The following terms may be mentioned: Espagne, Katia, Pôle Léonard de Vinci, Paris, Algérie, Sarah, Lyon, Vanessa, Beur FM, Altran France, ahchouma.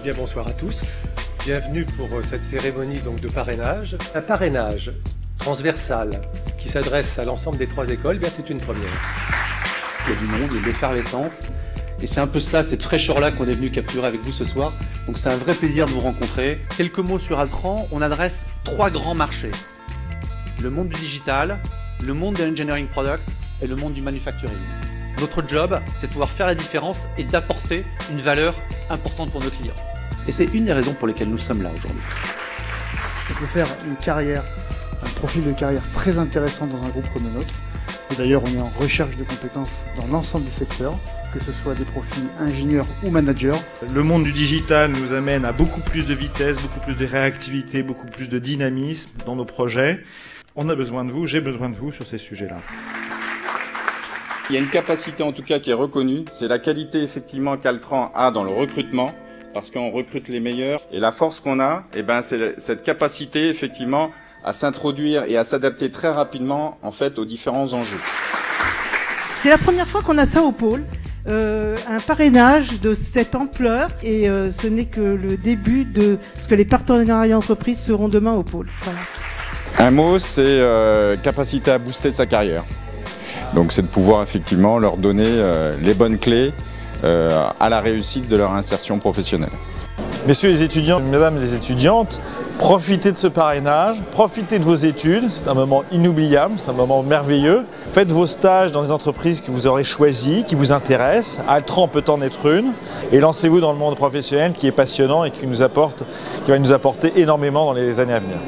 Eh bien bonsoir à tous, bienvenue pour cette cérémonie donc, de parrainage. Un parrainage transversal qui s'adresse à l'ensemble des trois écoles, eh bien c'est une première. Il y a du monde, il y a de l'effervescence, et c'est un peu ça, cette fraîcheur-là qu'on est venu capturer avec vous ce soir. Donc c'est un vrai plaisir de vous rencontrer. Quelques mots sur Altran, on adresse trois grands marchés. Le monde du digital, le monde de l'engineering product et le monde du manufacturing. Notre job, c'est de pouvoir faire la différence et d'apporter une valeur importante pour nos clients. Et c'est une des raisons pour lesquelles nous sommes là aujourd'hui. On peut faire une carrière, un profil de carrière très intéressant dans un groupe comme le nôtre. Et d'ailleurs, on est en recherche de compétences dans l'ensemble des secteurs, que ce soit des profils ingénieurs ou managers. Le monde du digital nous amène à beaucoup plus de vitesse, beaucoup plus de réactivité, beaucoup plus de dynamisme dans nos projets. On a besoin de vous, j'ai besoin de vous sur ces sujets-là. Il y a une capacité en tout cas qui est reconnue, c'est la qualité effectivement qu'Altran a dans le recrutement, parce qu'on recrute les meilleurs. Et la force qu'on a, eh ben, c'est cette capacité effectivement à s'introduire et à s'adapter très rapidement en fait aux différents enjeux. C'est la première fois qu'on a ça au pôle, un parrainage de cette ampleur, et ce n'est que le début de ce que les partenariats entreprises seront demain au pôle. Voilà. Un mot, c'est capacité à booster sa carrière. Donc c'est de pouvoir effectivement leur donner les bonnes clés à la réussite de leur insertion professionnelle. Messieurs les étudiants, mesdames les étudiantes, profitez de ce parrainage, profitez de vos études, c'est un moment inoubliable, c'est un moment merveilleux. Faites vos stages dans les entreprises que vous aurez choisies, qui vous intéressent, Altran peut en être une, et lancez-vous dans le monde professionnel qui est passionnant et qui va nous apporter énormément dans les années à venir.